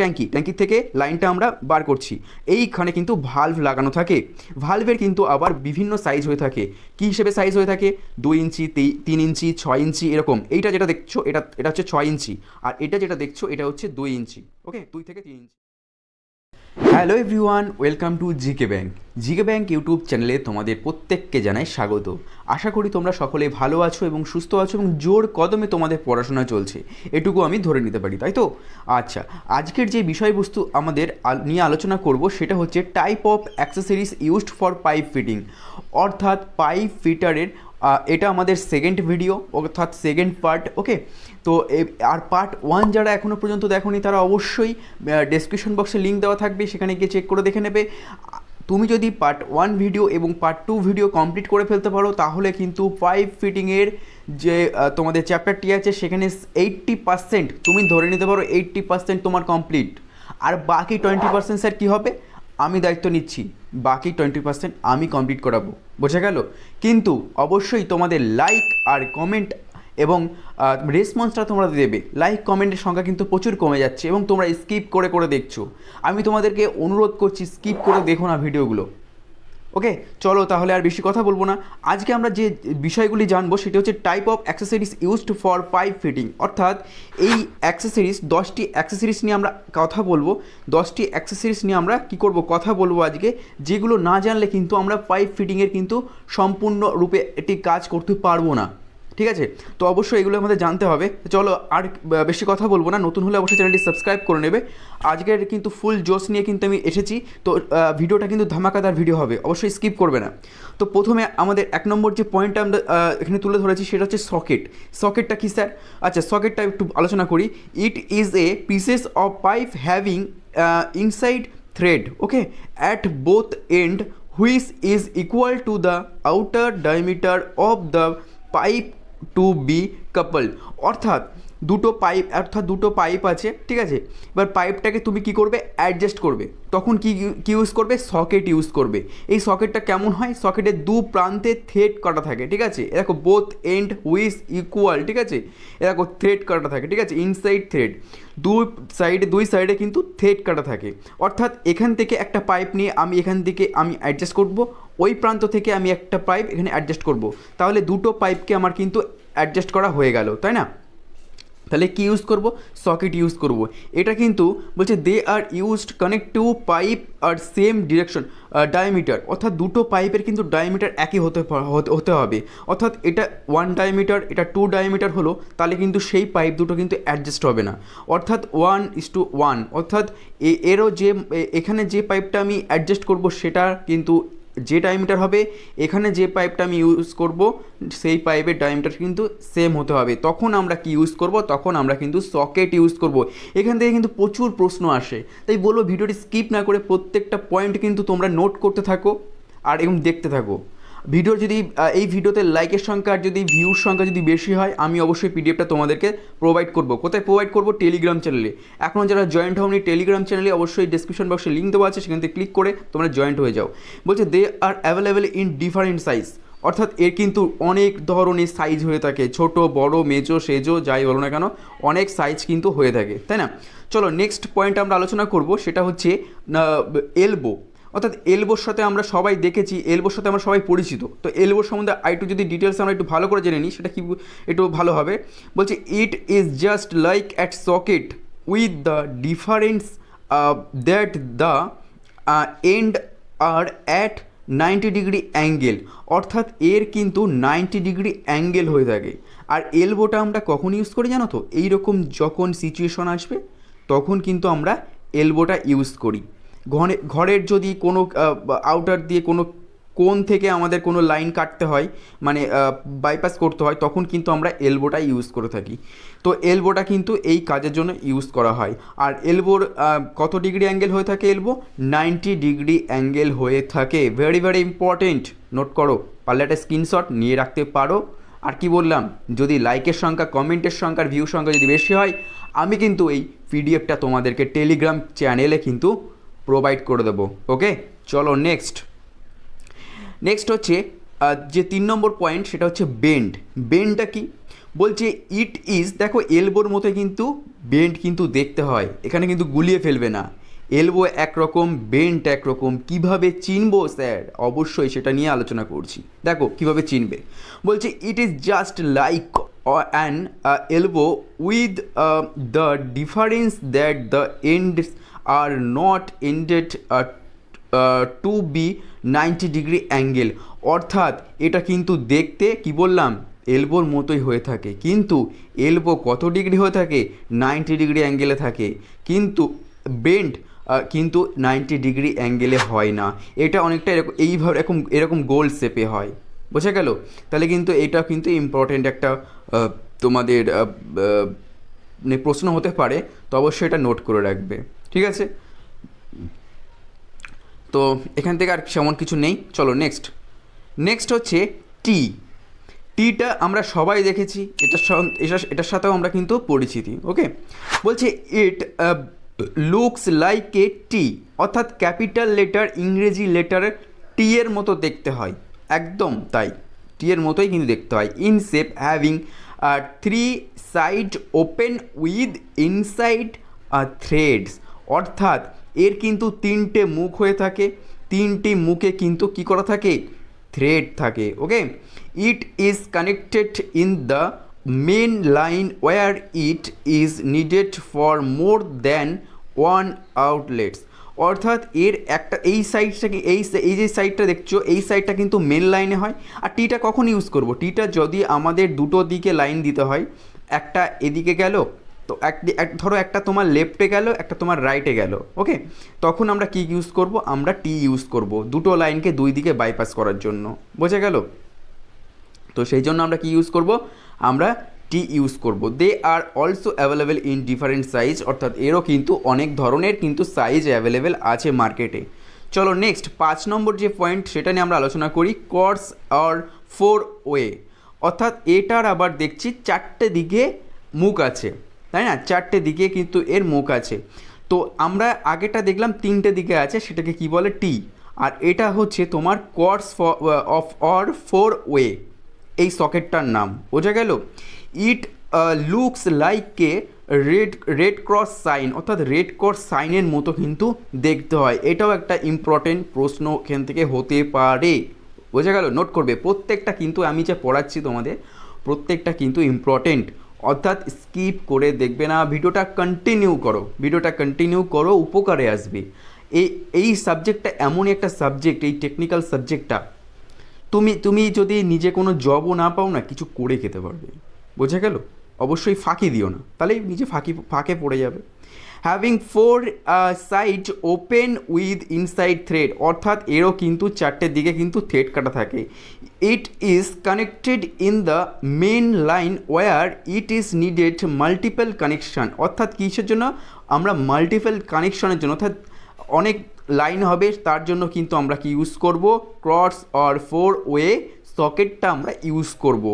ট্যাঙ্কি ট্যাঙ্কি থেকে লাইনটা আমরা বার করছি। এইখানে কিন্তু ভালভ লাগানো থাকে। ভালভের কিন্তু আবার বিভিন্ন সাইজ হয়ে থাকে। কি হিসেবে সাইজ হয়ে থাকে? 2 ইঞ্চি, 3 ইঞ্চি, 6 ইঞ্চি এরকম। এইটা যেটা দেখছো এটা হচ্ছে 6 ইঞ্চি, আর এটা যেটা দেখছো এটা হচ্ছে 2 ইঞ্চি। ওকে, 2 থেকে 3 ইঞ্চি। Hello everyone, welcome to GK bank. GK bank YouTube চ্যানেলে তোমাদের প্রত্যেককে জানাই স্বাগত। আশা করি তোমরা সকলে ভালো আছো এবং সুস্থ আছো এবং জোর কদমে তোমাদের পড়াশোনা চলছে, এটুকু আমি ধরে নিতে পারি, তাই তো? আচ্ছা, আজকের যে বিষয়বস্তু আমাদের নিয়ে আলোচনা করব সেটা হচ্ছে type of accessories used for pipe fitting, অর্থাৎ পাইপ ফিটারের। এটা আমাদের সেকেন্ড ভিডিও অর্থাৎ সেকেন্ড পার্ট। ওকে, তো আর পার্ট 1 যারা এখনও পর্যন্ত দেখোনি তারা অবশ্যই ডেসক্রিপশন বক্সে লিঙ্ক দেওয়া থাকবে, সেখানে গিয়ে চেক করে দেখে নেবে। তুমি যদি পার্ট 1 ভিডিও এবং পার্ট 2 ভিডিও কমপ্লিট করে ফেলতে পারো তাহলে কিন্তু পাইপ ফিটিংয়ের যে তোমাদের চ্যাপ্টারটি আছে সেখানে 80% তুমি ধরে নিতে পারো 80% তোমার কমপ্লিট। আর বাকি 20% স্যার কী হবে? আমি দায়িত্ব নিচ্ছি, বাকি 20% আমি কমপ্লিট করাবো, বোঝা গেল? কিন্তু অবশ্যই তোমাদের লাইক আর কমেন্ট এবং রেসপন্সটা তোমরা দেবে। লাইক কমেন্টের সংখ্যা কিন্তু প্রচুর কমে যাচ্ছে এবং তোমরা স্কিপ করে করে দেখছো। আমি তোমাদেরকে অনুরোধ করছি, স্কিপ করে দেখো না ভিডিওগুলো। ওকে, চলো তাহলে আর বেশি কথা বলবো না। আজকে আমরা যে বিষয়গুলি জানবো সেটা হচ্ছে type of accessories used for pipe fitting, অর্থাৎ এই অ্যাক্সেসরিজ 10টি অ্যাক্সেসরিজ নিয়ে আমরা কথা বলবো। 10টি অ্যাক্সেসরিজ নিয়ে আমরা কী করবো? কথা বলবো আজকে, যেগুলো না জানলে কিন্তু আমরা পাইপ ফিটিংয়ের কিন্তু সম্পূর্ণরূপে একটি কাজ করতে পারবো না, ঠিক আছে? তো অবশ্যই এগুলো আমাদের জানতে হবে। চলো আর বেশি কথা বলবো না। নতুন হলে অবশ্যই চ্যানেলটি সাবস্ক্রাইব করে নেবে। আজকের কিন্তু ফুল জোশ নিয়ে কিন্তু আমি এসেছি, তো ভিডিওটা কিন্তু ধামাকাদার ভিডিও হবে, অবশ্যই স্কিপ করবে না। তো প্রথমে আমাদের 1 নম্বর যে পয়েন্টটা আমরা এখানে তুলে ধরেছি সেটা হচ্ছে সকেট। সকেটটা কী স্যার? আচ্ছা, সকেটটা একটু আলোচনা করি। It is a pieces of pipe having inside thread, okay, at both end which is equal to the outer diameter of the pipe to be couple. অর্থাৎ দুটো পাইপ আছে, ঠিক আছে? এবার পাইপটাকে তুমি কি করবে? অ্যাডজাস্ট করবে। তখন কি ইউজ করবে? সকেট ইউজ করবে। এই সকেটটা কেমন হয়? সকেটের 2 প্রান্তে থ্রেড কাটা থাকে, ঠিক আছে? এরকম বোথ এন্ড উইথ ইকুয়াল, ঠিক আছে? এরকম থ্রেড কাটা থাকে, ঠিক আছে? ইনসাইড থ্রেড, দুই সাইডে কিন্তু থ্রেড কাটা থাকে। অর্থাৎ এখান থেকে একটা পাইপ নিয়ে আমি এখান থেকে আমি অ্যাডজাস্ট করব, ওই প্রান্ত থেকে আমি একটা পাইপ এখানে অ্যাডজাস্ট করব। তাহলে দুটো পাইপকে আমার কিন্তু অ্যাডজাস্ট করা হয়ে গেল, তাই না? তাহলে কি ইউজ করব? সকেট ইউজ করব। এটা কিন্তু বলছে they are used connect two pipe R same direction diameter, অর্থাৎ দুটো পাইপের কিন্তু ডায়ামিটার একই হতে হবে। অর্থাৎ এটা 1 ডায়ামিটার, এটা 2 ডায়ামিটার হলো, তাহলে কিন্তু সেই পাইপ দুটো কিন্তু অ্যাডজাস্ট হবে না। অর্থাৎ 1:1, অর্থাৎ এরও যে এখানে যে পাইপটা আমি অ্যাডজাস্ট করব সেটা কিন্তু যে ডায়ামিটার হবে, এখানে যে পাইপটা আমি ইউজ করব সেই পাইপের ডায়ামিটার কিন্তু সেম হতে হবে। তখন আমরা কি ইউজ করব? তখন আমরা কিন্তু সকেট ইউজ করব। এখান থেকে কিন্তু প্রচুর প্রশ্ন আসে, তাই বলবো ভিডিওটি স্কিপ না করে প্রত্যেকটা পয়েন্ট কিন্তু তোমরা নোট করতে থাকো আর এরকম দেখতে থাকো। ভিডিও যদি এই ভিডিওতে লাইকের সংখ্যা আর যদি ভিউর সংখ্যা যদি বেশি হয়, আমি অবশ্যই পিডিএফটা তোমাদেরকে প্রোভাইড করব। কোথায় প্রোভাইড করব? টেলিগ্রাম চ্যানেলে। এখন যারা জয়েন্ট হওনি টেলিগ্রাম চ্যানেলে, অবশ্যই ডিসক্রিপশন বক্সে লিঙ্ক দেওয়া আছে, সেখান থেকে ক্লিক করে তোমরা জয়েন্ট হয়ে যাও। বলছে they are available in different size, অর্থাৎ এর কিন্তু অনেক ধরনের সাইজ হয়ে থাকে, ছোট বড় মেজো সেজো যাই বলো না কেন, অনেক সাইজ কিন্তু হয়ে থাকে, তাই না? চলো নেক্সট পয়েন্ট আমরা আলোচনা করব, সেটা হচ্ছে এলবো। অর্থাৎ এলবোর সাথে আমরা সবাই দেখেছি, এলবোর সাথে আমরা সবাই পরিচিত। তো এলবোর সম্বন্ধে আরেকটু যদি ডিটেলস আমরা একটু ভালো করে জেনে নিই সেটা কি একটু ভালো হবে। বলছে it is just like at socket with the difference that the end are at 90 degree angle, অর্থাৎ এর কিন্তু 90 ডিগ্রি অ্যাঙ্গেল হয়ে থাকে। আর এলবোটা আমরা কখন ইউজ করি জানো তো? এইরকম যখন সিচুয়েশন আসবে তখন কিন্তু আমরা এলবোটা ইউজ করি। ঘরের যদি কোনো আউটার দিয়ে কোনো কোণ থেকে আমাদের কোনো লাইন কাটতে হয়, মানে বাইপাস করতে হয়, তখন কিন্তু আমরা এলবোটা ইউজ করে থাকি। তো এলবোটা কিন্তু এই কাজের জন্য ইউজ করা হয়। আর এলবোর কত ডিগ্রি অ্যাঙ্গেল হয়ে থাকে? এলবো 90 ডিগ্রি অ্যাঙ্গেল হয়ে থাকে। ভেরি ভেরি ইম্পর্টেন্ট, নোট করো, পারলে একটা স্ক্রিনশট নিয়ে রাখতে পারো। আর কি বললাম, যদি লাইকের সংখ্যা, কমেন্টের সংখ্যা আর ভিউ সংখ্যা যদি বেশি হয়, আমি কিন্তু এই পিডিএফটা তোমাদেরকে টেলিগ্রাম চ্যানেলে কিন্তু প্রোভাইড করে দেবো। ওকে, চলো নেক্সট হচ্ছে যে 3 নম্বর পয়েন্ট সেটা হচ্ছে বেন্ড। বেন্ডটা কি? बोलचे इट इज देखो एल्बोर मतो किन्तु बेंड किन्तु देखते हय एखाने किन्तु गुलिये फेलबे ना एल्बो एक रकम बेंड एक रकम किभाबे चिनबो सर अवश्य सेटा निये आलोचना करछि देखो किभाबे चिनबे बोलचे it is just like an elbow with the difference that the ends are not ended to be 90 degree angle अर्थात एटा किन्तु देखते कि बोललाम एल्बोर मतोई होये थाके किन्तु एल्बो कतो डिग्री होये थाके 90 डिग्री एंगेले थाके किन्तु बेंड किन्तु 90 डिग्री एंगेले होय ना एटा अनेकटा एरकम गोल शेपे होय बोझा गेल ताहले किन्तु एटा किन्तु इम्पोर्टेंट एकटा तोमादेर ने प्रश्न होते पारे तो अवश्य एटा नोट करे राखबे ठीक आछे। तो एखान थेके आर तेमन किछु नेई चलो नेक्स्ट नेक्स्ट होच्छे टी टीटा आमरा सबाई देखेछि एटार साथेও आमरा किन्तु परिचिति ओके बोलछे it looks like a T अर्थात कैपिटल लेटर इंग्रेजी लेटर टी एर मतो देखते हय एकदम ताई टी एर मतोई किन्तु देखते हय in shape having three side open with inside threads अर्थात एर किन्तु तीनटे मुख हये थाके तीनटी मुखे किन्तु कि करा थाके थ्रेड थाके okay it is connected in the main line where it is needed for more than one outlets अर्थात एर एकटा एई साइडटाके एई जे साइडटा देखछो एई साइडटा किन्तु मेन लाइने हय आर टीटा कखन यूज करब टीटा जदि आमादेर दुटो दिके लाइन दिते हय एकटा एदिके गेलो तो धरो एक तुम्हार लेफ्टे गेलो एक तुम्हार राइटे गेलो ओके तखन आमरा कि यूज करब आमरा टी यूज करब दुटो लाइन के दुई दिके बाईपास करार जोन्नो बोझा गेल तो सेई जोन्नो आमरा कि यूज करब आमरा टी यूज करब they are also available in different size अर्थात एरो किन्तु अनेक धरनेर किन्तु साइज अवेलेबल आछे मार्केटे। चलो नेक्स्ट 5 नम्बर जे पॉइंट सेटा निये आमरा आलोचना करी कर्स और फोर वे अर्थात एटार आबार देखछि चारटे दिके मुख आछे ताई ना चारटे दिके किन्तु एर मुख आछे तो आमरा आगेटा देखलाम तीनटे दिके आछे सेटाके कि बोले टी और एटा होच्छे तोमार cross of or four way एई सकेटटार नाम बोझा गेल। It looks like a red red cross sign अर्थात रेड क्रस साइनेर मतो किन्तु देखते हय एटाओ एकटा इम्पोर्टेंट प्रश्न एखान थेके होते पारे बोझा गेल नोट करबे प्रत्येकटा किन्तु आमि जे पढ़ाच्छि तोमादेर प्रत्येकटा किन्तु इम्पोर्टेंट अर्थात स्किप करे देखबे ना भिडियोटा कंटिन्यू करो उपकारे आसबे एई सबजेक्टटा एमन एकटा सबजेक्ट एई टेक्निकल सबजेक्टटा तुमी तुमी जदि निजे कोनो जबो ना पाओ ना किछु करे खेते पारबे बोझा गेल अवश्यई फाँकी दिओ ना ताहले निजे फाँकी फाँके पड़े जाबे। Having four side open with inside thread अर्थात एरो किन्तु चारटे दिके किन्तु थ्रेड काटा थाके it is connected in the main line where it is needed multiple connection अर्थात किसेर जोन्नो आमरा माल्टिपल कानेक्शनेर जोन्नो अर्थात अनेक लाइन होबे तार जोन्नो किन्तु आमरा कि यूज करब क्रस और फोर वे सकेटटा आमरा यूज करब।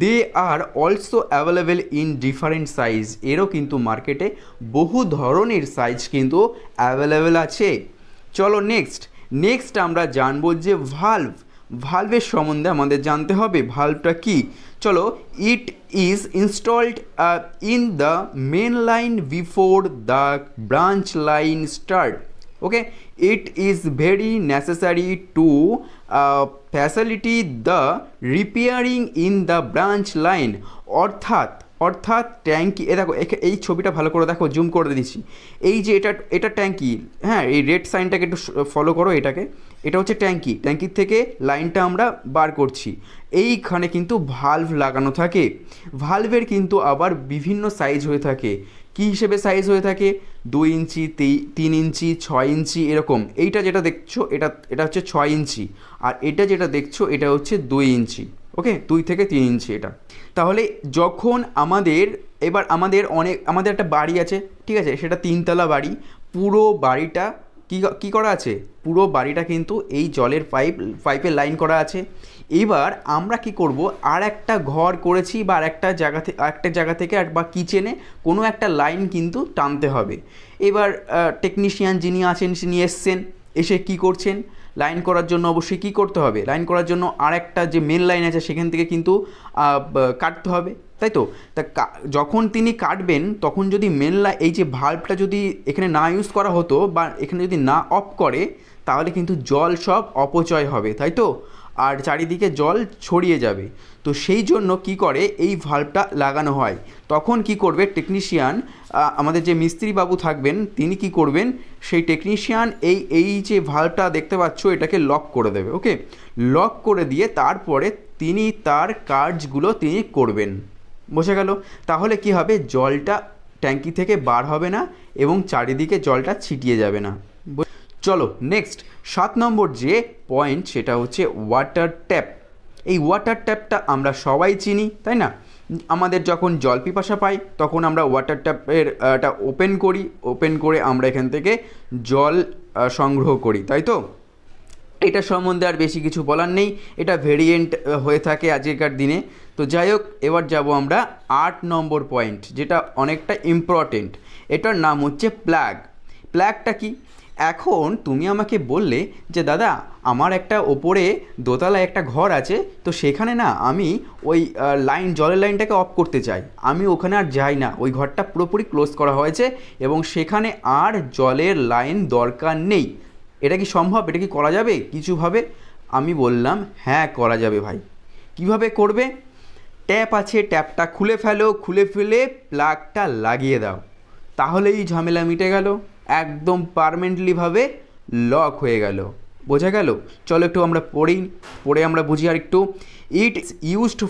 They are also available in different size एरो किन्तु मार्केटे बहु धरनेर साइज किन्तु अवेलेबल आछे। चलो नेक्स्ट नेक्स्ट आमरा जानबो जे भाल्व भाल्वेर सम्बन्धे आमादेर जानते हबे भाल्वटा कि चलो it is installed in the main line before the branch line start okay it is very necessary to facility the repairing in the branch line अर्थात अर्थात टैंकी देखो ये छविटा भालो करे देखो जूम कर दीची ये टैंकी हाँ ये रेड साइनटा के एकटु फलो करो ये हे टैंकी टैंकी थेके लाइनटा आमरा बार करछी एइखाने किन्तु भाल्व लागानो थाके भाल्वेर किन्तु आबार विभिन्न साइज होये थाके कि हिसेबे साइज होये थाके 2 इंची 3 इंची 6 इंची एरकम एइटा जेटा देखछो एटा एटा होच्छे 6 इंची आर एटा जेटा देखछो एटा होच्छे 2 इंची ओके 2 থেকে 3 ইঞ্চি এটা তাহলে যখন আমাদের এবার আমাদের অনেক আমাদের একটা বাড়ি আছে ঠিক আছে সেটা 3 তলা বাড়ি পুরো বাড়িটা কি করা আছে পুরো বাড়িটা কিন্তু এই জলের পাইপের লাইন করা আছে এবার আমরা কি করব আর একটা ঘর করেছি বা একটা জায়গা থেকে বা কিচেনে কোনো একটা লাইন কিন্তু টানতে হবে এবার টেকনিশিয়ান যিনি আছেন তিনি এসেছেন এসে কি করছেন लाइन करार जोन्नो अवश्य कि करते होबे लाइन करार जोन्नो आरेकटा जे मेन लाइन आछे सेखान थेके किन्तु काटते होबे তাই তো যখন তিনি কাটবেন তখন যদি মেনলা এই যে ভালভটা যদি এখানে না ইউজ করা হতো বা এখানে যদি না অফ করে তাহলে কিন্তু জল সব অপচয় হবে তাই তো আর চারিদিকে জল ছড়িয়ে যাবে তো সেই জন্য কি করে এই ভালভটা লাগানো হয় তখন কি করবে টেকনিশিয়ান আমাদের যে মিস্ত্রি বাবু থাকবেন তিনি কি করবেন সেই টেকনিশিয়ান এই যে ভালভটা দেখতে পাচ্ছ এটাকে লক করে দেবে ওকে লক করে দিয়ে তারপরে তিনি তার কাজগুলো তিনি করবেন बोझा गेल ताहले कि हबे जलटा टैंकी थेके बार हबे ना एवं चारिदिके जलटा छिटिए जाबे ना चलो नेक्स्ट 7 नम्बर जे पॉइंट सेटा होच्छे वाटर टैप ये वाटर टैपटा आमरा सबाई चिनी ताई ना आमादेर जखन जल पिपासा पाई तखन आमरा वाटर टैपेर टा ओपेन करी ओपेन करे आमरा एखान थेके जल संग्रह करी ताई तो एटा सम्बन्धे आर बेशी किछु बोलार नेई एटा भेरिएंट होये थाके आजकेर दिने तो যাই হোক এবার যাব আমরা 8 নম্বর পয়েন্ট যেটা অনেকটা ইম্পর্টেন্ট এটার নাম হচ্ছে প্লাগ প্লাগটা কি এখন তুমি আমাকে বললে যে দাদা আমার একটা উপরে দোতলা একটা ঘর আছে তো সেখানে না আমি ওই লাইন জলের লাইনটাকে অফ করতে চাই আমি ওখানে আর যাই না ওই ঘরটা পুরোপুরি ক্লোজ করা হয়েছে এবং সেখানে আর জলের লাইন দরকার নেই এটা কি সম্ভব এটা কি করা যাবে কিছু ভাবে আমি বললাম হ্যাঁ করা যাবে ভাই কিভাবে করবে टैप आछे टैपटा खुले फेलो खुले फेले प्लागटा लागिए दाओ ताहलेई झमेला मिटे गेल एकदम परमानेंटली भावे लक हो गेल बोझा गेल चलो एकटु आमरा पढ़ी पढ़े आमरा बुझी आर एकटु it's used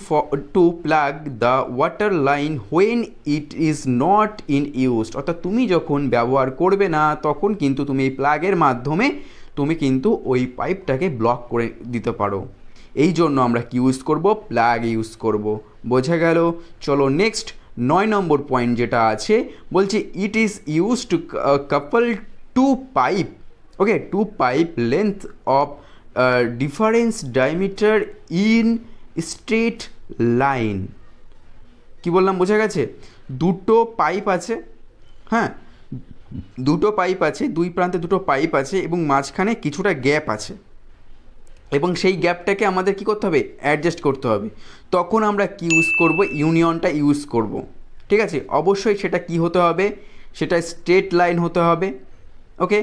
to plug the water line when it is not in used अर्थात तुमी जखन व्यवहार करबे ना तखन किन्तु तुमी एई प्लागेर माध्यमे तुमी किन्तु ओई पाइपटाके ब्लक करे दिते पारो এই জন্য আমরা কি ইউজ করব প্লাগ ইউজ করব বোঝা গেল চলো নেক্সট 9 নম্বর পয়েন্ট যেটা আছে বলছি it is used to couple two pipe okay two pipe length of difference diameter in straight line কি বললাম বোঝা গেছে দুটো পাইপ আছে হ্যাঁ দুটো পাইপ আছে দুই প্রান্তে দুটো পাইপ আছে এবং মাঝখানে কিছুটা গ্যাপ আছে এবং সেই গ্যাপটাকে আমাদের কি করতে হবে অ্যাডজাস্ট করতে হবে তখন আমরা কি ইউজ করব ইউনিয়নটা ইউজ করব ঠিক আছে অবশ্যই সেটা কি হতে হবে সেটা স্ট্রেট লাইন হতে হবে ওকে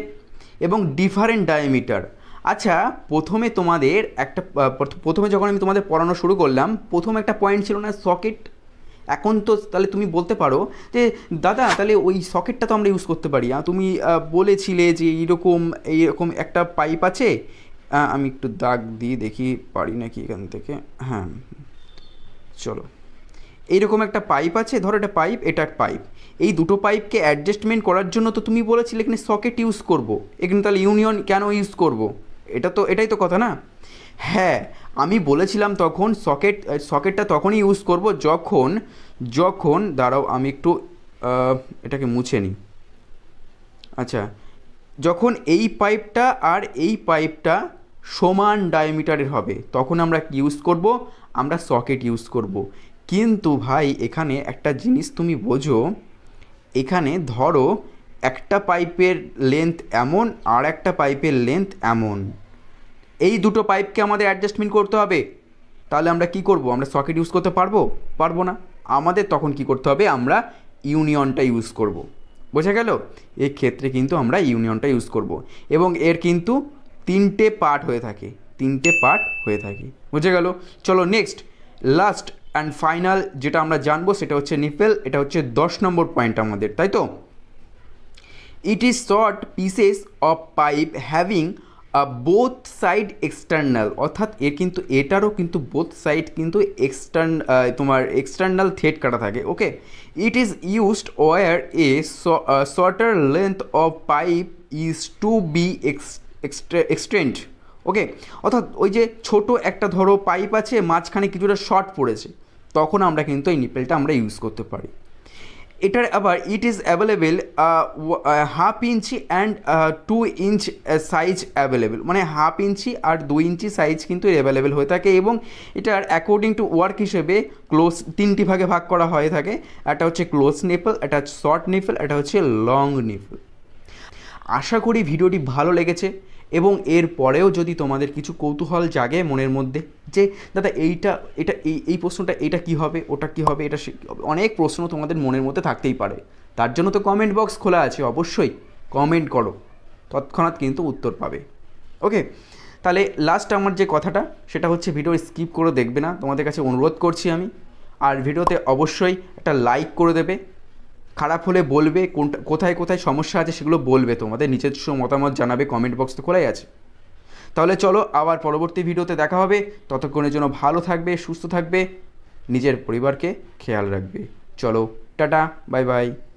এবং ডিফারেন্ট ডায়ামিটার আচ্ছা প্রথমে তোমাদের একটা প্রথমে যখন আমি তোমাদের পড়ানো শুরু করলাম প্রথম একটা পয়েন্ট ছিল না সকেট এখন তো তাহলে তুমি বলতে পারো যে দাদা তাহলে ওই সকেটটা তো আমরা ইউজ করতে পারি তুমি বলেছিলে যে এরকম এরকম একটা পাইপ আছে আমি একটু দাগ দিয়ে দেখি পারি নাকি এখান থেকে হ্যাঁ চলো এরকম একটা পাইপ আছে ধরো এটা পাইপ এটা পাইপ এই দুটো পাইপকে অ্যাডজাস্টমেন্ট করার জন্য তো তুমি বলেছিলে এখানে সকেট ইউজ করব এখানে তাহলে ইউনিয়ন কেন ইউজ করব এটা তো এটাই তো কথা না হ্যাঁ আমি বলেছিলাম তখন সকেটটা তখনই ইউজ করব যখন দাঁড়াও আমি একটু এটাকে মুছে নিই আচ্ছা যখন এই পাইপটা আর এই পাইপটা সমান ডায়ামিটারের হবে তখন আমরা কি ইউজ করব আমরা সকেট ইউজ করব কিন্তু ভাই এখানে একটা জিনিস তুমি বোঝো এখানে ধরো একটা পাইপের লেন্থ এমন আর একটা পাইপের লেন্থ এমন এই দুটো পাইপকে আমাদের অ্যাডজাস্টমেন্ট করতে হবে তাহলে আমরা কি করব আমরা সকেট ইউজ করতে পারবো না আমাদের তখন কি করতে হবে আমরা ইউনিয়নটা ইউজ করব বোঝা গেল এই ক্ষেত্রে কিন্তু আমরা ইউনিয়নটা ইউজ করব এবং এর কিন্তু তিনটে পার্ট হয়ে থাকে বুঝে গেল চলো নেক্সট লাস্ট অ্যান্ড ফাইনাল যেটা আমরা জানবো সেটা হচ্ছে নিপেল এটা হচ্ছে 10 নম্বর পয়েন্ট আমাদের তাই তো it is short pieces of pipe having both side external অর্থাৎ কিন্তু এটারও কিন্তু বোথ সাইড কিন্তু তোমার এক্সটার্নাল থ্রেড কাটা থাকে okay it is used where a shorter length of pipe is to be extend okay অর্থাৎ ওই যে ছোট একটা ধরো পাইপ আছে মাঝখানে কিছুটা শর্ট পড়েছে তখন আমরা কিন্তু এই নিপেলটা আমরা ইউজ করতে পারি এটার আবার ইট ইজ অ্যাভেলেবেল 1/2 ইঞ্চি অ্যান্ড 2 ইঞ্চ সাইজ অ্যাভেলেবেল মানে 1/2 ইঞ্চি আর 2 ইঞ্চি সাইজ কিন্তু অ্যাভেলেবেল হয়ে থাকে এবং এটার অ্যাকর্ডিং টু ওয়ার্ক হিসেবে ক্লোজ তিনটি ভাগে ভাগ করা হয়ে থাকে একটা হচ্ছে ক্লোজ নিপেল একটা হচ্ছে শর্ট নিপেল একটা হচ্ছে লং নিপেল আশা করি ভিডিওটি ভালো লেগেছে एवं एर परेও যদি তোমাদের কিছু কৌতূহল জাগে মনের মধ্যে যে দাদা এইটা এটা এই প্রশ্নটা এটা কি হবে ওটা কি হবে এটা অনেক প্রশ্ন তোমাদের মনের মধ্যে থাকতেই পারে তার জন্য তো কমেন্ট বক্স খোলা আছে অবশ্যই কমেন্ট করো তৎক্ষণাৎ কিন্তু উত্তর পাবে ওকে তাহলে লাস্ট আমার যে কথাটা সেটা হচ্ছে ভিডিও স্কিপ করে দেখবে না তোমাদের কাছে অনুরোধ করছি আমি আর ভিডিওতে অবশ্যই একটা লাইক করে দেবে খারাপ হলে বলবে কোনটা কোথায় কোথায় সমস্যা আছে সেগুলো বলবে তোমাদের নিজস্ব মতামত জানাবে কমেন্ট বক্স তো খোলাই আছে তাহলে চলো আবার পরবর্তী ভিডিওতে দেখা হবে ততক্ষণের জন্য ভালো থাকবে সুস্থ থাকবে নিজের পরিবারকে খেয়াল রাখবে চলো টাটা বাই বাই